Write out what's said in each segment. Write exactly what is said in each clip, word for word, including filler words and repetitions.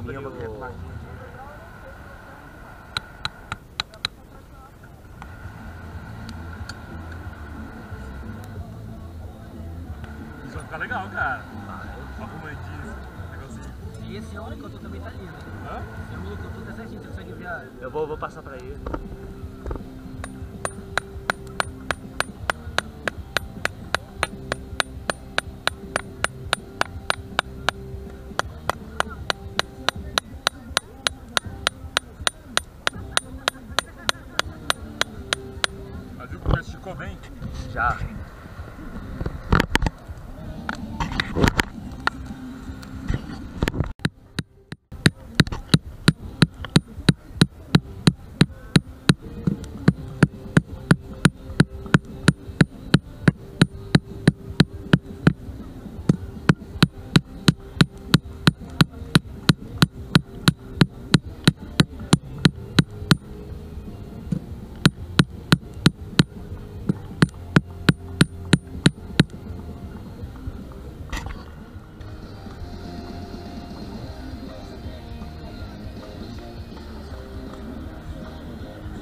caminho do... Isso vai ficar legal, cara. Arruma aqui, negocinho. E esse óleo que eu tô também tá lindo. Hã? Esse óleo que eu tô tá certinho, você consegue ver a... Eu vou, vou passar pra ele. Ficou bem? Já.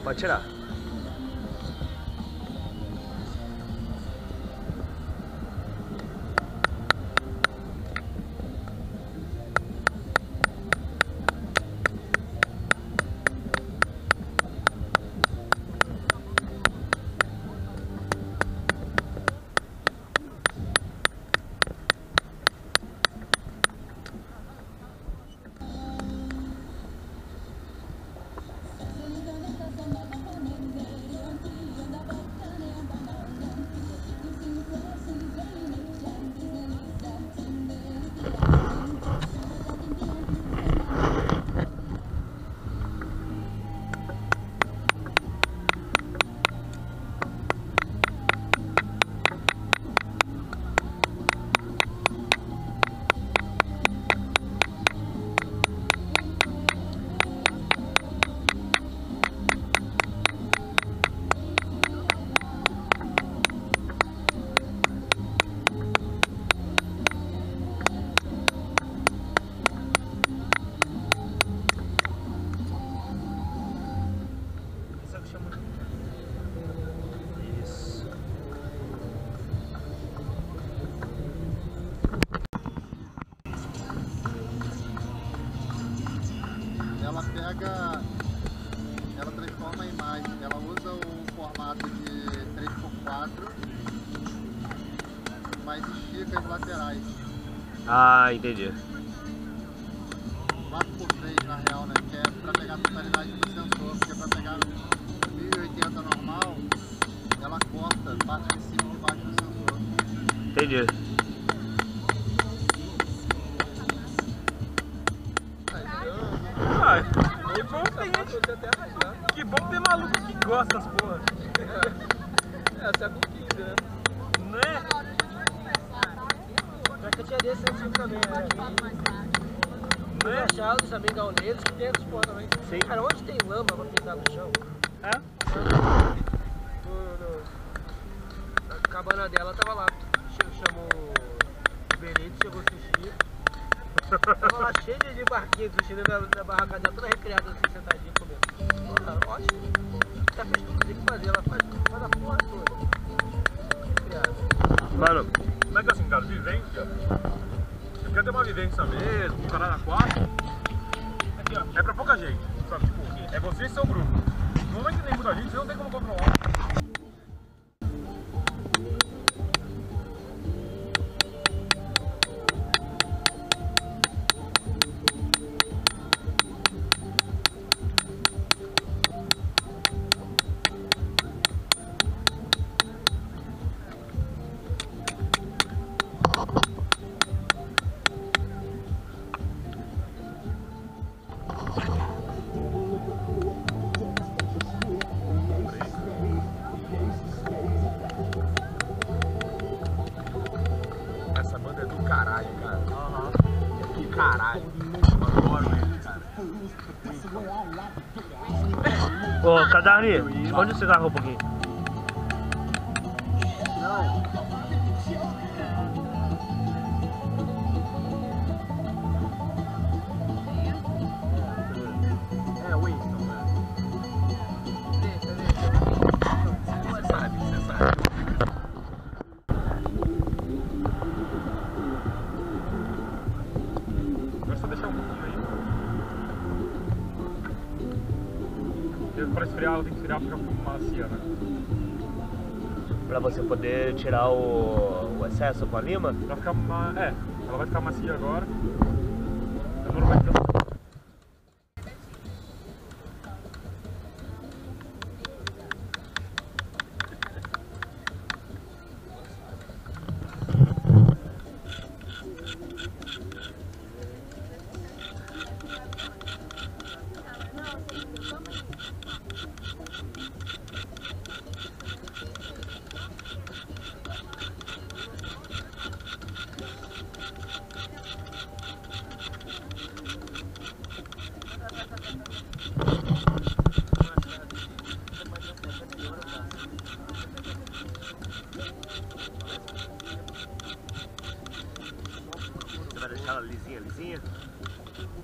Pode tirar. Ela pega, ela transforma a imagem, ela usa o formato de três por quatro, mas estica as laterais. Ah, entendi. quatro por três na real, né? Que é pra pegar a totalidade do sensor, porque pra pegar mil e oitenta normal, ela corta parte de cima e parte do sensor. Entendi. Que bom que tem gente, que bom ter maluco que gosta das porras. É, até com quinze, né? Né? Já que eu tinha desse antigo também, né? Né? Achados também, gauneiros, que tem essas porras também. Sim. Cara, onde tem lama pra pintar no chão? É? No, no, na cabana dela tava lá, chamou o Benito, chegou o Sushi. Tava lá cheio de barquinhos, o Chile da barraca dela, toda recriada assim, sentadinha comendo. Ela tá ótimo. Ela fez tudo que tem que fazer, ela faz, faz a porra toda. Recriada. Mano, como é que é assim, cara? Vivência? Eu quero ter uma vivência mesmo, um caralho a quatro. Aqui, ó. É pra pouca gente, sabe? Tipo, é você e seu grupo. No momento que tem muita gente, você não tem como controlar. Caralho, eu adoro ele, cara. Ô, Cadarni, onde você agarrou um pouquinho? Não. para esfriar, ela tem que esfriar para ficar macia, né? Para você poder tirar o, o excesso com a lima? Vai ficar ma... É, ela vai ficar macia agora. Ela não vai ficar...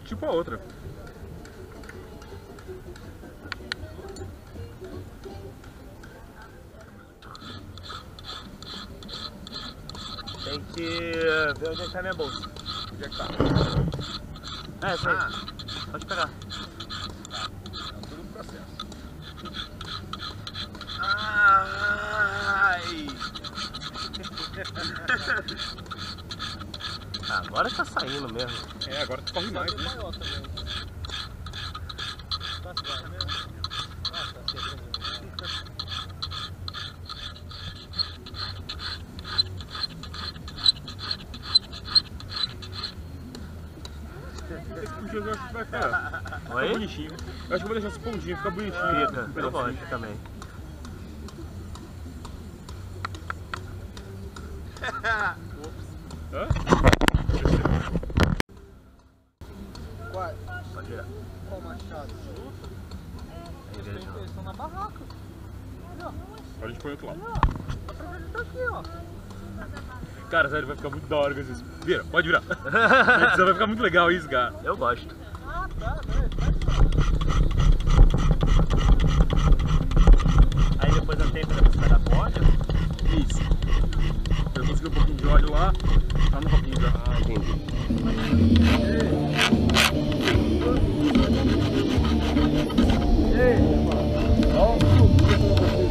Tipo a outra. Tem que ver onde é que tá minha bolsa. Onde é que tá? É, essa aí. Ah. Pode pegar. Tá, tá tudo no processo. Ai! Agora tá saindo mesmo. É, agora tu corre mais, né? Esse pondinho eu acho que vai ficar, Oi? ficar bonitinho. Eu acho que vou deixar esse pondinho, ficar bonitinho. Ah, fica, eu gosto também. Hã? Qual machado? Eles estão na barraca. Olha, a gente põe outro lado. Cara, sério, vai ficar muito da hora com isso. Vira, pode virar. Vai ficar muito legal isso, cara. Eu gosto. Ah, tá, aí depois eu tenho que pegar com óleo? Isso. Eu consegui um pouquinho de óleo lá. Tá no pouquinho já. Ah, entendi.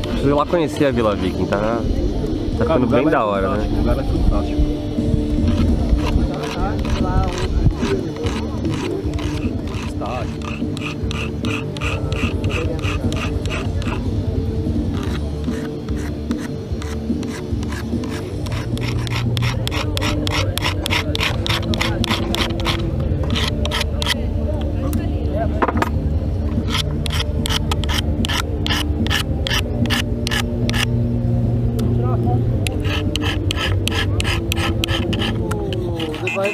Preciso ir lá conhecer a Vila Viking, tá, tá ficando cara, bem da hora, é né? O lugar é fantástico.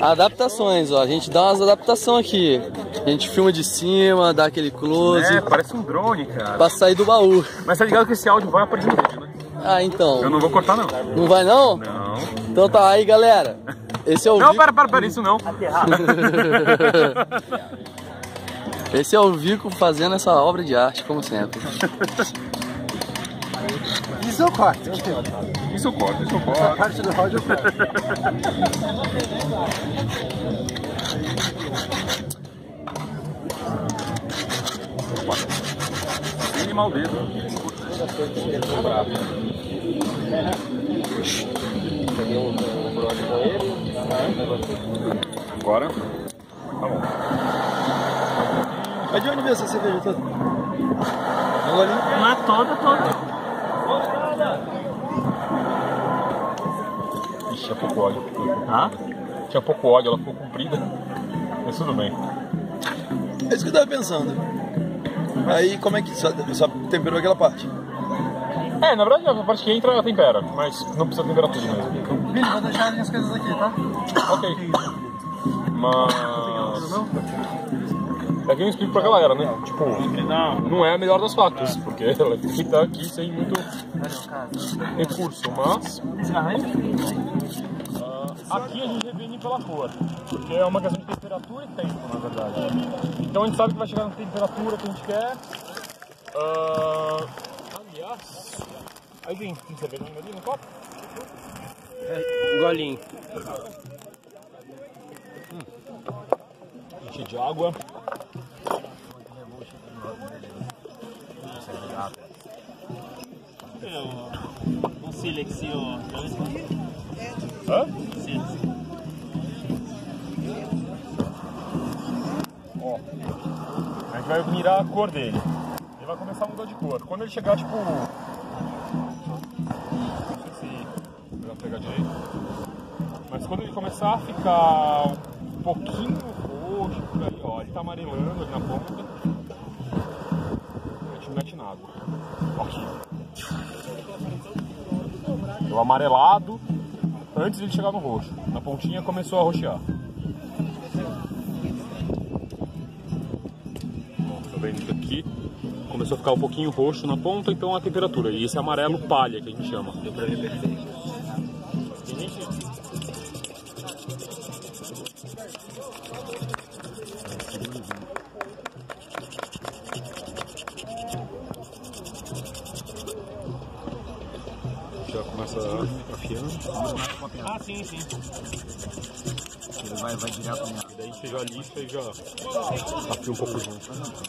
Adaptações, ó, a gente dá umas adaptações aqui. A gente filma de cima, dá aquele close. É, parece um drone, cara. Pra sair do baú. Mas tá ligado que esse áudio vai aparecer no vídeo, né? Ah, então. Eu não vou cortar, não. Não vai, não? Não. Então tá, aí, galera. Esse é o... Não, Vico... para, para, para, isso não. Esse é o Vico fazendo essa obra de arte, como sempre. Isso eu corto. Isso eu corto, isso eu corto. A parte do áudio eu corto. Animal dedo. Agora. Tá bom. Mas de onde veio essa cerveja toda? Não, toda, toda. Ixi, tinha pouco óleo. Ah? Tinha pouco óleo, ela ficou comprida. Mas tudo bem. É isso que eu tava pensando. Aí como é que só, só temperou aquela parte? É, na verdade a parte que entra ela tempera, mas não precisa temperar tudo mesmo. Vini, vou deixar as minhas coisas aqui, tá? Ok. Mas... É que eu explico pra galera, né? Tipo, não é a melhor das facas, porque ela tem que estar aqui sem muito recurso, mas... Uh, aqui a gente define pela cor, porque é uma questão de temperatura e tempo, na verdade. Então a gente sabe que vai chegar na temperatura que a gente quer. Uh, aliás... Aí tem cerveja ali no copo? É, um golinho. Hum. Enche de água. o sílex o... Hã? Sílex. Ó, a gente vai mirar a cor dele. Ele vai começar a mudar de cor. Quando ele chegar, tipo... Não sei se vai pegar direito. Mas quando ele começar a ficar um pouquinho roxo por aí, ó, ele tá amarelando ali na ponta. A gente não mete nada. Ó. O amarelado, antes de ele chegar no roxo. Na pontinha começou a roxear. Aqui começou a ficar um pouquinho roxo na ponta, então a temperatura. E esse amarelo palha que a gente chama. Já começa afiando. Ah, sim, sim. Ele vai, vai direto. E daí você já lixa e já afia um pouco junto.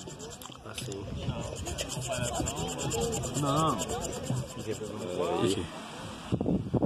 Não. Não.